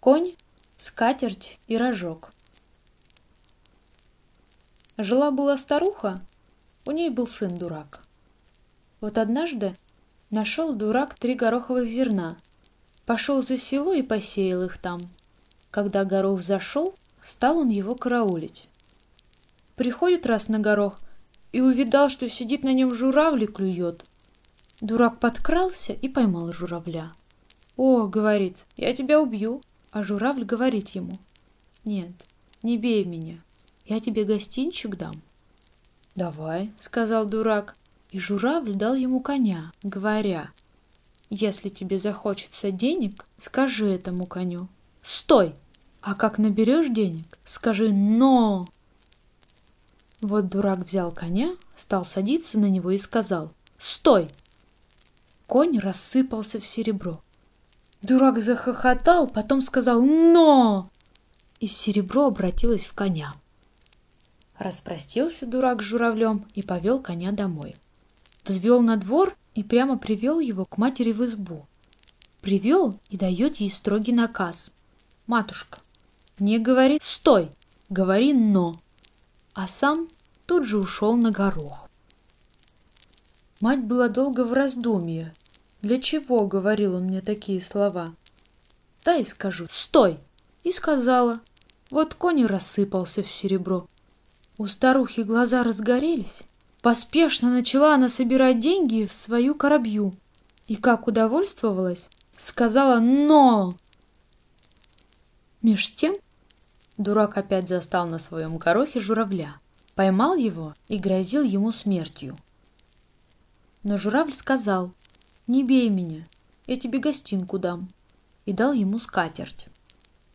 Конь, скатерть и рожок. Жила-была старуха, у ней был сын-дурак. Вот однажды нашел дурак 3 гороховых зерна, пошел за село и посеял их там. Когда горох зашел, стал он его караулить. Приходит раз на горох и увидал, что сидит на нем журавль и клюет. Дурак подкрался и поймал журавля. «О, — говорит, — я тебя убью!» А журавль говорит ему: «Нет, не бей меня, я тебе гостинчик дам». «Давай, — сказал дурак, — и журавль дал ему коня, говоря: «Если тебе захочется денег, скажи этому коню: стой! А как наберешь денег, скажи: но!» Вот дурак взял коня, стал садиться на него и сказал: «Стой!» Конь рассыпался в серебро. Дурак захохотал, потом сказал: «Но!» И серебро обратилось в коня. Распростился дурак с журавлем и повел коня домой. Взвел на двор и прямо привел его к матери в избу. Привел и дает ей строгий наказ: «Матушка, не говори «стой», говори «но». А сам тут же ушел на горох. Мать была долго в раздумье. «Для чего?» — говорил он мне такие слова. «Да и скажу: стой!» И сказала. Вот конь рассыпался в серебро. У старухи глаза разгорелись. Поспешно начала она собирать деньги в свою коробью. И как удовольствовалась, сказала: «Но!» Меж тем дурак опять застал на своем горохе журавля, поймал его и грозил ему смертью. Но журавль сказал: «Не бей меня, я тебе гостинку дам», и дал ему скатерть.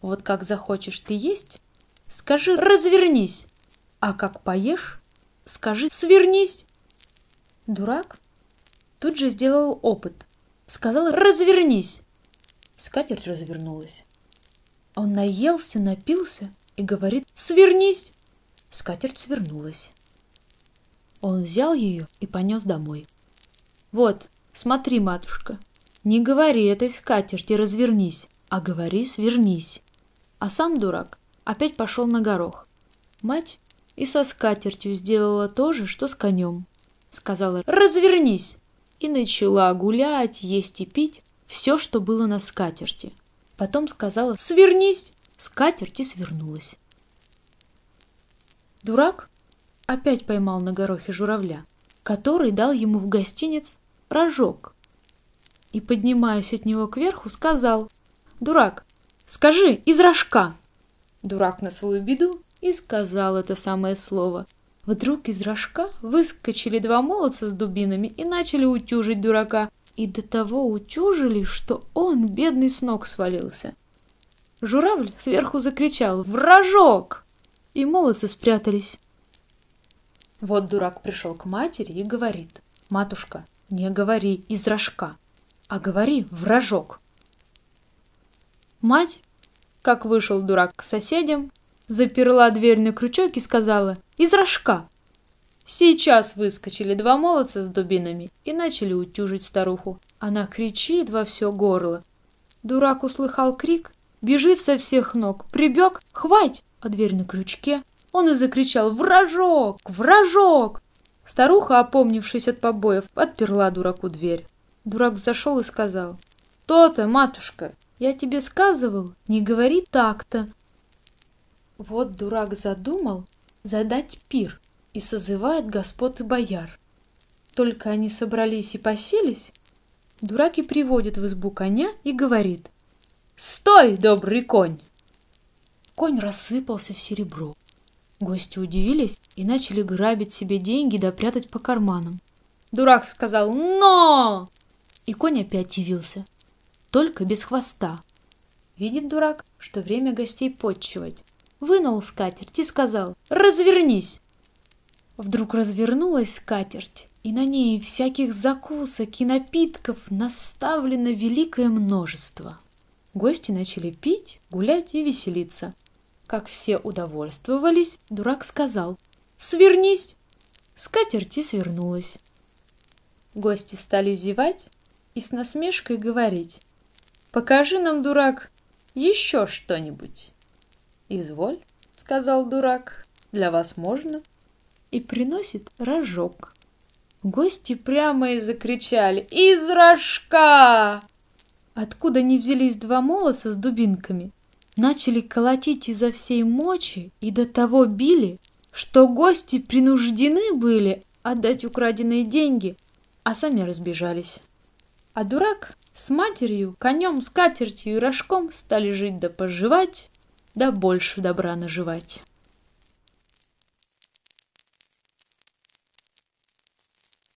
«Вот как захочешь ты есть, скажи: развернись, а как поешь, скажи: свернись». Дурак тут же сделал опыт, сказал: «Развернись». Скатерть развернулась. Он наелся, напился и говорит: «Свернись». Скатерть свернулась. Он взял ее и понес домой. «Вот, смотри, матушка, не говори этой скатерти: развернись, а говори: свернись». А сам дурак опять пошел на горох. Мать и со скатертью сделала то же, что с конем. Сказала: «Развернись», и начала гулять, есть и пить все, что было на скатерти. Потом сказала: «Свернись», скатерть и свернулась. Дурак опять поймал на горохе журавля, который дал ему в гостинец рожок, и, поднимаясь от него кверху, сказал: «Дурак, скажи: из рожка». Дурак на свою беду и сказал это самое слово. Вдруг из рожка выскочили 2 молодца с дубинами и начали утюжить дурака, и до того утюжили, что он, бедный, с ног свалился. Журавль сверху закричал: «В рожок!» И молодцы спрятались. Вот дурак пришел к матери и говорит: «Матушка, не говори: из рожка, а говори: в рожок». Мать, как вышел дурак к соседям, заперла дверь на крючок и сказала: «Из рожка». Сейчас выскочили 2 молодца с дубинами и начали утюжить старуху. Она кричит во все горло. Дурак услыхал крик, бежит со всех ног, прибег: «Хвать!» А дверь на крючке. Он и закричал: «В рожок! В рожок!» Старуха, опомнившись от побоев, отперла дураку дверь. Дурак взошел и сказал: «То-то, матушка, я тебе сказывал: не говори так-то». Вот дурак задумал задать пир и созывает господ и бояр. Только они собрались и поселись, дурак и приводит в избу коня и говорит: «Стой, добрый конь!» Конь рассыпался в серебро. Гости удивились и начали грабить себе деньги да прятать по карманам. Дурак сказал: «Но!» И конь опять явился, только без хвоста. Видит дурак, что время гостей потчевать. Вынул скатерть и сказал: «Развернись!» Вдруг развернулась скатерть, и на ней всяких закусок и напитков наставлено великое множество. Гости начали пить, гулять и веселиться. Как все удовольствовались, дурак сказал: «Свернись!» Скатерть и свернулась. Гости стали зевать и с насмешкой говорить: «Покажи нам, дурак, еще что-нибудь?» «Изволь», — сказал дурак, — «для вас можно?» И приносит рожок. Гости прямо и закричали: «Из рожка!» Откуда ни взялись два молодца с дубинками, начали колотить изо всей мочи и до того били, что гости принуждены были отдать украденные деньги, а сами разбежались. А дурак с матерью, конем, скатертью и рожком стали жить да поживать, да больше добра наживать.